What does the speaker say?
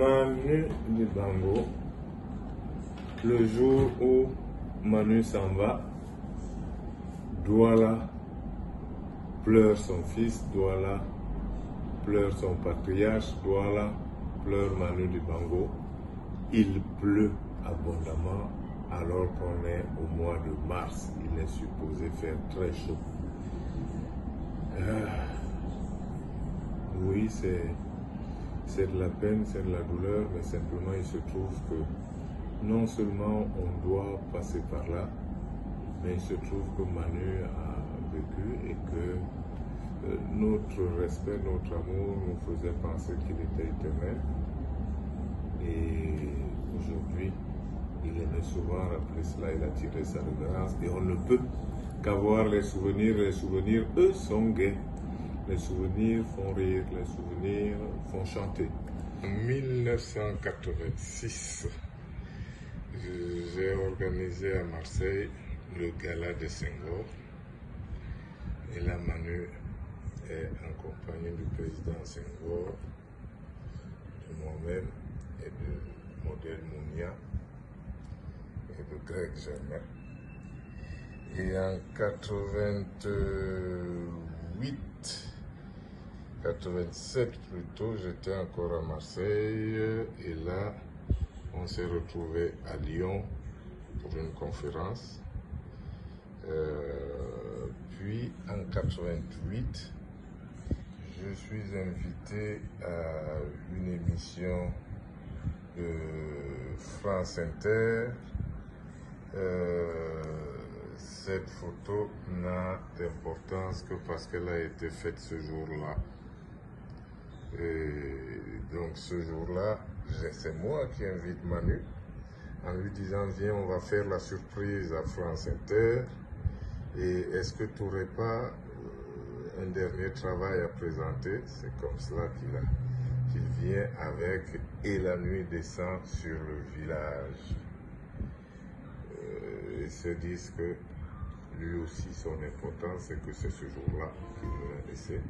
Manu Dibango, le jour où Manu s'en va, Douala pleure son fils, Douala pleure son patriarche, Douala pleure Manu Dibango. Il pleut abondamment alors qu'on est au mois de mars. Il est supposé faire très chaud. Oui, c'est de la peine, c'est de la douleur, mais simplement il se trouve que non seulement on doit passer par là, mais il se trouve que Manu a vécu et que notre respect, notre amour nous faisait penser qu'il était éternel. Et aujourd'hui, il aimait souvent rappeler cela, il a tiré sa révérence et on ne peut qu'avoir les souvenirs eux sont gais. Les souvenirs font rire, les souvenirs font chanter. En 1986, j'ai organisé à Marseille le Gala de Senghor. Et là, Manu est en compagnie du président Senghor, de moi-même et de Modèle Mounia et de Greg Germain. Et en 87 plutôt, j'étais encore à Marseille et là, on s'est retrouvé à Lyon pour une conférence. Puis en 88, je suis invité à une émission de France Inter. Cette photo n'a d'importance que parce qu'elle a été faite ce jour-là. Et donc ce jour-là, c'est moi qui invite Manu en lui disant viens, on va faire la surprise à France Inter. Et est-ce que tu n'aurais pas un dernier travail à présenter? C'est comme cela qu'il vient avec Et la nuit descend sur le village. Ils se disent que lui aussi son importance c'est que c'est ce jour-là qu'il nous a laissé.